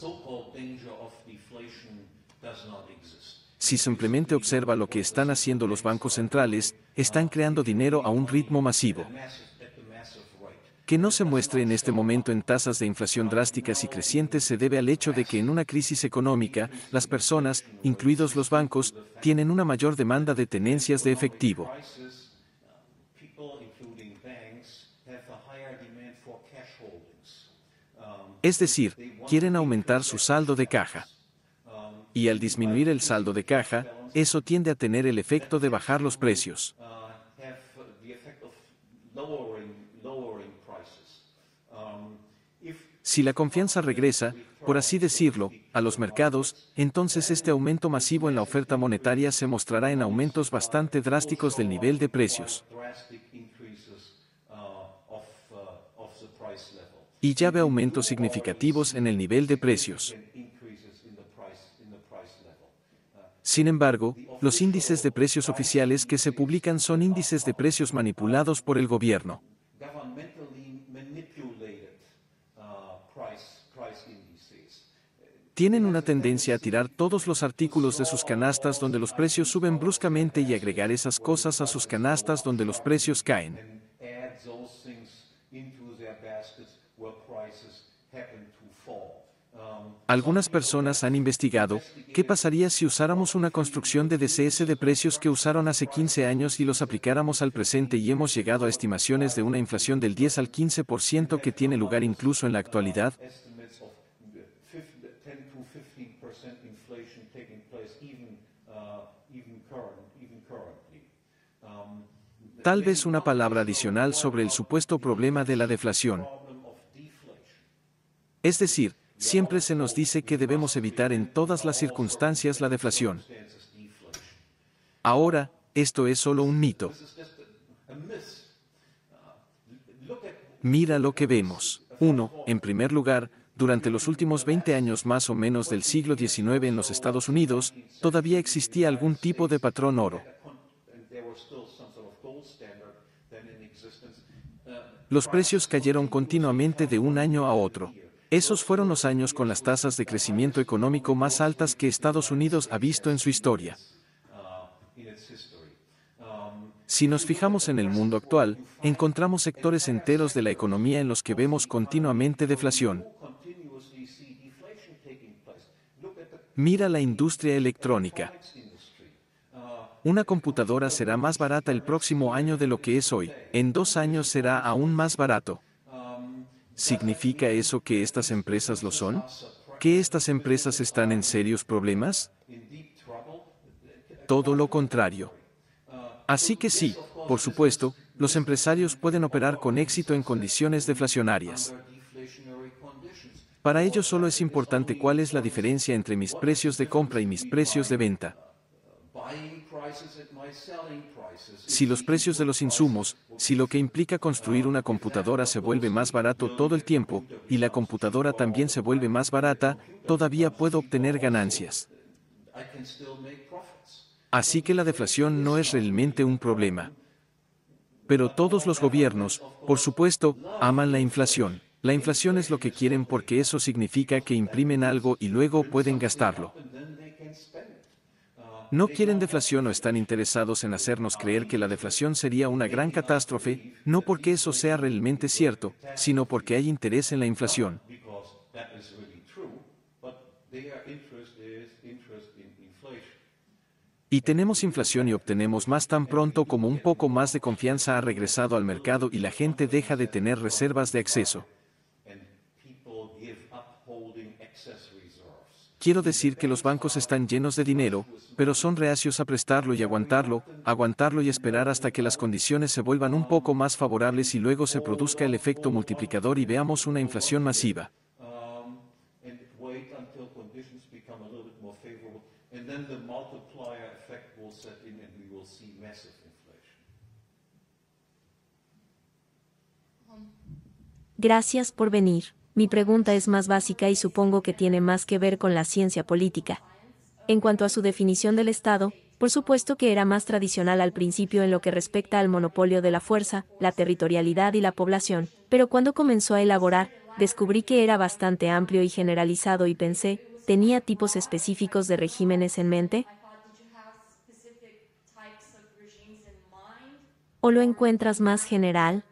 Si simplemente observa lo que están haciendo los bancos centrales, están creando dinero a un ritmo masivo. Que no se muestre en este momento en tasas de inflación drásticas y crecientes se debe al hecho de que en una crisis económica, las personas, incluidos los bancos, tienen una mayor demanda de tenencias de efectivo. Es decir, quieren aumentar su saldo de caja. Y al disminuir el saldo de caja, eso tiende a tener el efecto de bajar los precios. Si la confianza regresa, por así decirlo, a los mercados, entonces este aumento masivo en la oferta monetaria se mostrará en aumentos bastante drásticos del nivel de precios. Y ya ve aumentos significativos en el nivel de precios. Sin embargo, los índices de precios oficiales que se publican son índices de precios manipulados por el gobierno. Tienen una tendencia a tirar todos los artículos de sus canastas donde los precios suben bruscamente y agregar esas cosas a sus canastas donde los precios caen. Algunas personas han investigado qué pasaría si usáramos una construcción de D C S de precios que usaron hace quince años y los aplicáramos al presente y hemos llegado a estimaciones de una inflación del diez al quince por ciento que tiene lugar incluso en la actualidad. Tal vez una palabra adicional sobre el supuesto problema de la deflación. Es decir, siempre se nos dice que debemos evitar en todas las circunstancias la deflación. Ahora, esto es solo un mito. Mira lo que vemos. Uno, en primer lugar, durante los últimos veinte años más o menos del siglo diecinueve en los Estados Unidos, todavía existía algún tipo de patrón oro. Los precios cayeron continuamente de un año a otro. Esos fueron los años con las tasas de crecimiento económico más altas que Estados Unidos ha visto en su historia. Si nos fijamos en el mundo actual, encontramos sectores enteros de la economía en los que vemos continuamente deflación. Mira la industria electrónica. Una computadora será más barata el próximo año de lo que es hoy. En dos años será aún más barato. ¿Significa eso que estas empresas lo son? ¿Que estas empresas están en serios problemas? Todo lo contrario. Así que sí, por supuesto, los empresarios pueden operar con éxito en condiciones deflacionarias. Para ello solo es importante cuál es la diferencia entre mis precios de compra y mis precios de venta. Si los precios de los insumos, si lo que implica construir una computadora se vuelve más barato todo el tiempo, y la computadora también se vuelve más barata, todavía puedo obtener ganancias. Así que la deflación no es realmente un problema. Pero todos los gobiernos, por supuesto, aman la inflación. La inflación es lo que quieren porque eso significa que imprimen algo y luego pueden gastarlo. No quieren deflación o están interesados en hacernos creer que la deflación sería una gran catástrofe, no porque eso sea realmente cierto, sino porque hay interés en la inflación. Y tenemos inflación y obtenemos más tan pronto como un poco más de confianza ha regresado al mercado y la gente deja de tener reservas de acceso. Quiero decir que los bancos están llenos de dinero, pero son reacios a prestarlo y aguantarlo, aguantarlo y esperar hasta que las condiciones se vuelvan un poco más favorables y luego se produzca el efecto multiplicador y veamos una inflación masiva. Gracias por venir. Mi pregunta es más básica y supongo que tiene más que ver con la ciencia política. En cuanto a su definición del Estado, por supuesto que era más tradicional al principio en lo que respecta al monopolio de la fuerza, la territorialidad y la población, pero cuando comenzó a elaborar, descubrí que era bastante amplio y generalizado y pensé, ¿tenía tipos específicos de regímenes en mente? ¿O lo encuentras más general?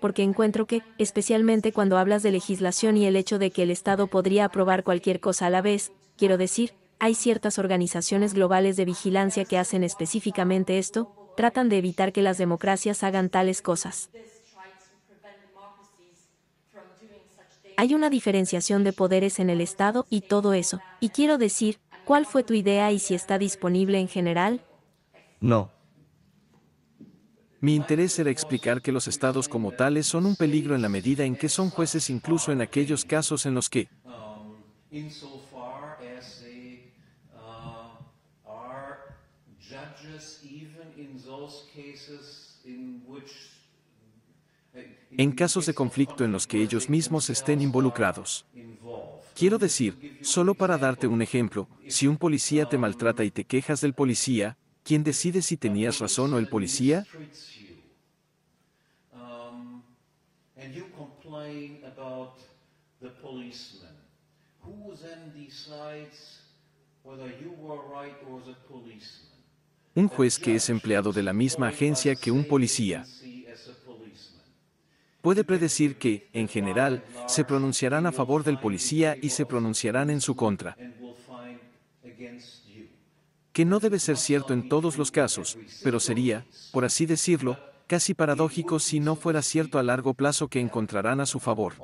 Porque encuentro que, especialmente cuando hablas de legislación y el hecho de que el Estado podría aprobar cualquier cosa a la vez, quiero decir, hay ciertas organizaciones globales de vigilancia que hacen específicamente esto, tratan de evitar que las democracias hagan tales cosas. Hay una diferenciación de poderes en el Estado y todo eso, y quiero decir, ¿cuál fue tu idea y si está disponible en general? No. Mi interés era explicar que los estados como tales son un peligro en la medida en que son jueces incluso en aquellos casos en los que en casos de conflicto en los que ellos mismos estén involucrados. Quiero decir, solo para darte un ejemplo, si un policía te maltrata y te quejas del policía, ¿quién decide si tenías razón o el policía? Un juez que es empleado de la misma agencia que un policía puede predecir que, en general, se pronunciarán a favor del policía y se pronunciarán en su contra. Que no debe ser cierto en todos los casos, pero sería, por así decirlo, casi paradójico si no fuera cierto a largo plazo que encontrarán a su favor.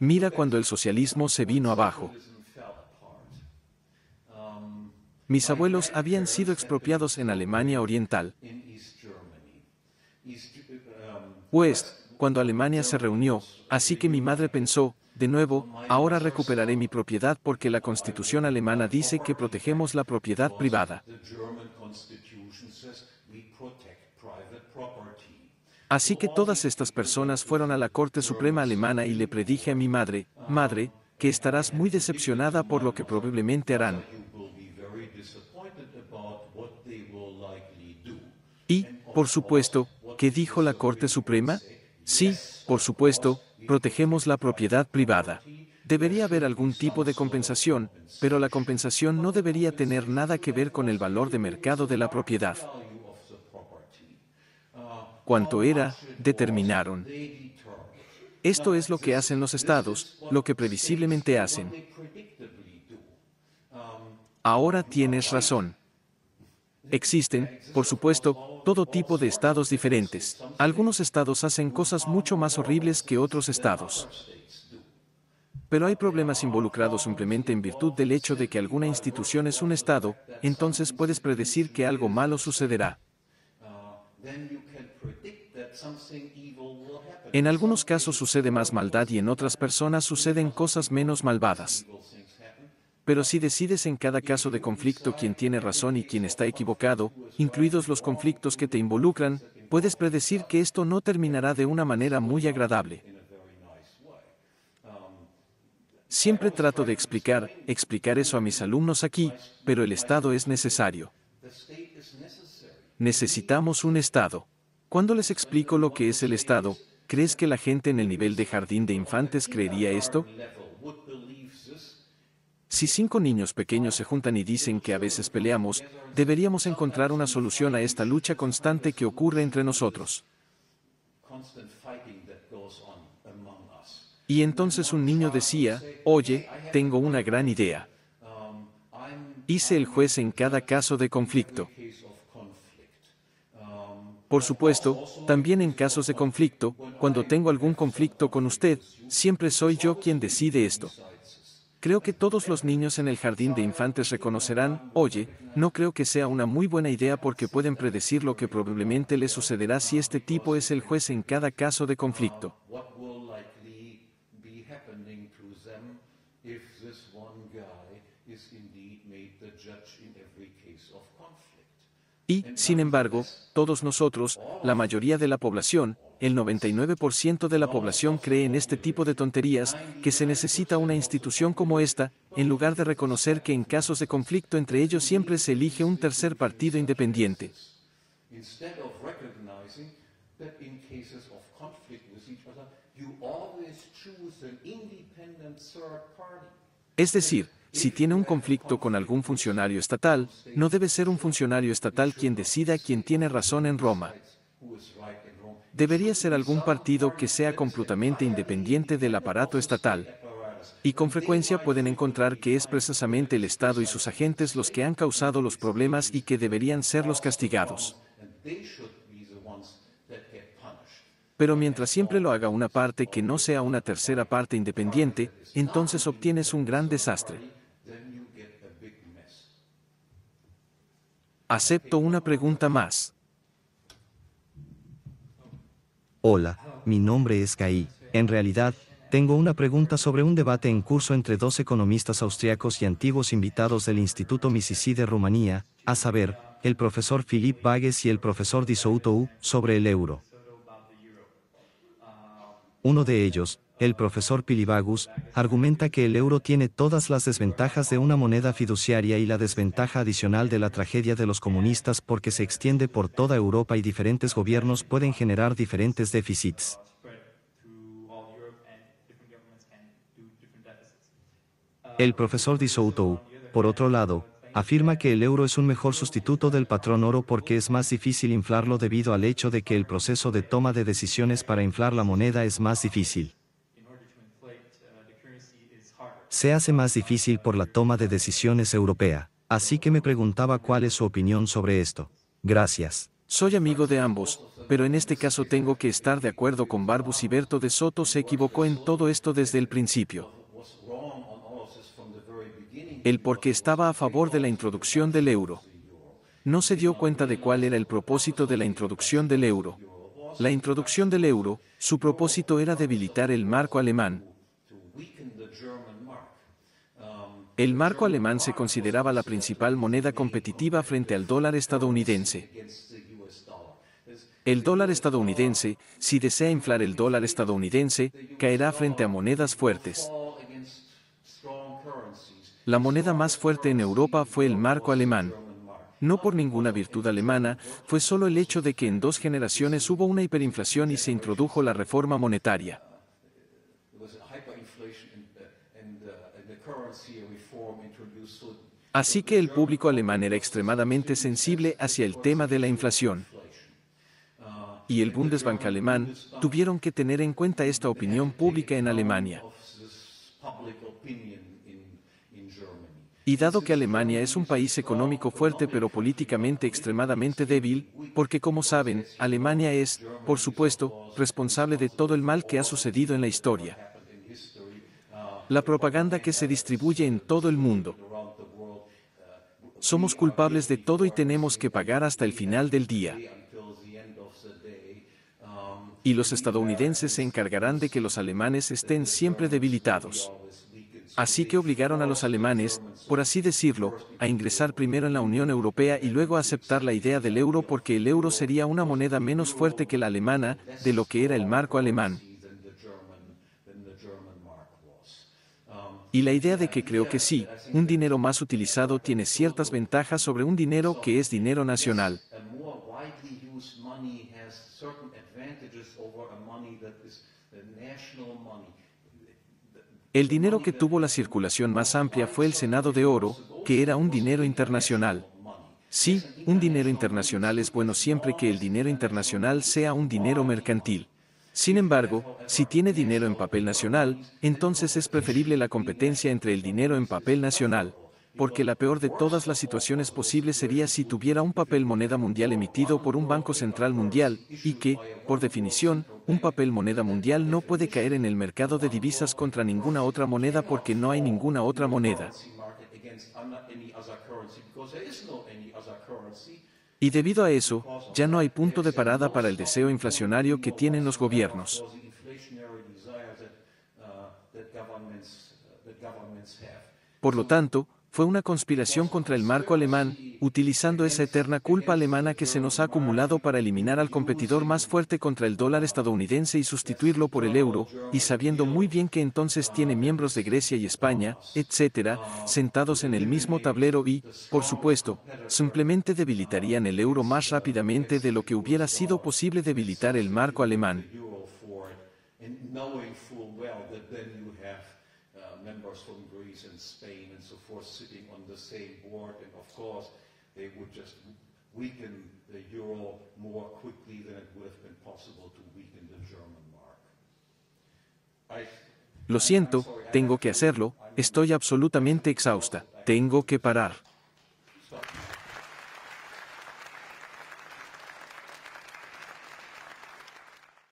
Mira cuando el socialismo se vino abajo. Mis abuelos habían sido expropiados en Alemania Oriental. Pues, cuando Alemania se reunió, así que mi madre pensó, de nuevo, ahora recuperaré mi propiedad porque la Constitución alemana dice que protegemos la propiedad privada. Así que todas estas personas fueron a la Corte Suprema alemana y le predije a mi madre, madre, que estarás muy decepcionada por lo que probablemente harán. Y, por supuesto, ¿qué dijo la Corte Suprema? Sí, por supuesto, protegemos la propiedad privada. Debería haber algún tipo de compensación, pero la compensación no debería tener nada que ver con el valor de mercado de la propiedad. ¿Cuánto era? Determinaron. Esto es lo que hacen los estados, lo que previsiblemente hacen. Ahora tienes razón. Existen, por supuesto, todo tipo de estados diferentes. Algunos estados hacen cosas mucho más horribles que otros estados. Pero hay problemas involucrados simplemente en virtud del hecho de que alguna institución es un estado, entonces puedes predecir que algo malo sucederá. En algunos casos sucede más maldad y en otras personas suceden cosas menos malvadas. Pero si decides en cada caso de conflicto quién tiene razón y quién está equivocado, incluidos los conflictos que te involucran, puedes predecir que esto no terminará de una manera muy agradable. Siempre trato de explicar, explicar eso a mis alumnos aquí, pero el Estado es necesario. Necesitamos un Estado. Cuando les explico lo que es el Estado, ¿crees que la gente en el nivel de jardín de infantes creería esto? Si cinco niños pequeños se juntan y dicen que a veces peleamos, deberíamos encontrar una solución a esta lucha constante que ocurre entre nosotros. Y entonces un niño decía, oye, tengo una gran idea. Hice el juez en cada caso de conflicto. Por supuesto, también en casos de conflicto, cuando tengo algún conflicto con usted, siempre soy yo quien decide esto. Creo que todos los niños en el jardín de infantes reconocerán, oye, no creo que sea una muy buena idea porque pueden predecir lo que probablemente les sucederá si este tipo es el juez en cada caso de conflicto. Y, sin embargo, todos nosotros, la mayoría de la población, el noventa y nueve por ciento de la población cree en este tipo de tonterías, que se necesita una institución como esta, en lugar de reconocer que en casos de conflicto entre ellos siempre se elige un tercer partido independiente. Es decir, si tiene un conflicto con algún funcionario estatal, no debe ser un funcionario estatal quien decida quién tiene razón en Roma. Debería ser algún partido que sea completamente independiente del aparato estatal. Y con frecuencia pueden encontrar que es precisamente el Estado y sus agentes los que han causado los problemas y que deberían ser los castigados. Pero mientras siempre lo haga una parte que no sea una tercera parte independiente, entonces obtienes un gran desastre. Acepto una pregunta más. Hola, mi nombre es Kai. En realidad, tengo una pregunta sobre un debate en curso entre dos economistas austriacos y antiguos invitados del Instituto Missisi de Rumanía, a saber, el profesor Philip Vages y el profesor Disoutou, sobre el euro. Uno de ellos, el profesor Pilibagus, argumenta que el euro tiene todas las desventajas de una moneda fiduciaria y la desventaja adicional de la tragedia de los comunistas porque se extiende por toda Europa y diferentes gobiernos pueden generar diferentes déficits. El profesor Disoutou, por otro lado, afirma que el euro es un mejor sustituto del patrón oro porque es más difícil inflarlo debido al hecho de que el proceso de toma de decisiones para inflar la moneda es más difícil. Se hace más difícil por la toma de decisiones europea, así que me preguntaba cuál es su opinión sobre esto. Gracias. Soy amigo de ambos, pero en este caso tengo que estar de acuerdo con Barbus y Berto de Soto se equivocó en todo esto desde el principio. El porque estaba a favor de la introducción del euro. No se dio cuenta de cuál era el propósito de la introducción del euro. La introducción del euro, su propósito era debilitar el marco alemán. El marco alemán se consideraba la principal moneda competitiva frente al dólar estadounidense. El dólar estadounidense, si desea inflar el dólar estadounidense, caerá frente a monedas fuertes. La moneda más fuerte en Europa fue el marco alemán. No por ninguna virtud alemana, fue solo el hecho de que en dos generaciones hubo una hiperinflación y se introdujo la reforma monetaria. Así que el público alemán era extremadamente sensible hacia el tema de la inflación. Y el Bundesbank alemán tuvieron que tener en cuenta esta opinión pública en Alemania. Y dado que Alemania es un país económico fuerte pero políticamente extremadamente débil, porque como saben, Alemania es, por supuesto, responsable de todo el mal que ha sucedido en la historia. La propaganda que se distribuye en todo el mundo. Somos culpables de todo y tenemos que pagar hasta el final del día. Y los estadounidenses se encargarán de que los alemanes estén siempre debilitados. Así que obligaron a los alemanes, por así decirlo, a ingresar primero en la Unión Europea y luego a aceptar la idea del euro porque el euro sería una moneda menos fuerte que la alemana, de lo que era el marco alemán. Y la idea de que creo que sí, un dinero más utilizado tiene ciertas ventajas sobre un dinero que es dinero nacional. challenges over a money that is national money. El dinero que tuvo la circulación más amplia fue el Senado de Oro, que era un dinero internacional. Sí, un dinero internacional es bueno siempre que el dinero internacional sea un dinero mercantil. Sin embargo, si tiene dinero en papel nacional, entonces es preferible la competencia entre el dinero en papel nacional, porque la peor de todas las situaciones posibles sería si tuviera un papel moneda mundial emitido por un Banco Central Mundial, y que, por definición, un papel moneda mundial no puede caer en el mercado de divisas contra ninguna otra moneda porque no hay ninguna otra moneda. Y debido a eso, ya no hay punto de parada para el deseo inflacionario que tienen los gobiernos. Por lo tanto, fue una conspiración contra el marco alemán, utilizando esa eterna culpa alemana que se nos ha acumulado para eliminar al competidor más fuerte contra el dólar estadounidense y sustituirlo por el euro, y sabiendo muy bien que entonces tiene miembros de Grecia y España, etcétera, sentados en el mismo tablero y, por supuesto, simplemente debilitarían el euro más rápidamente de lo que hubiera sido posible debilitar el marco alemán. Members from Greece and Spain and so forth sitting on the same board, and of course they would just weaken the euro more quickly than it would have been possible to weaken the German mark. Lo siento, tengo que hacerlo, estoy absolutamente exhausta, tengo que parar.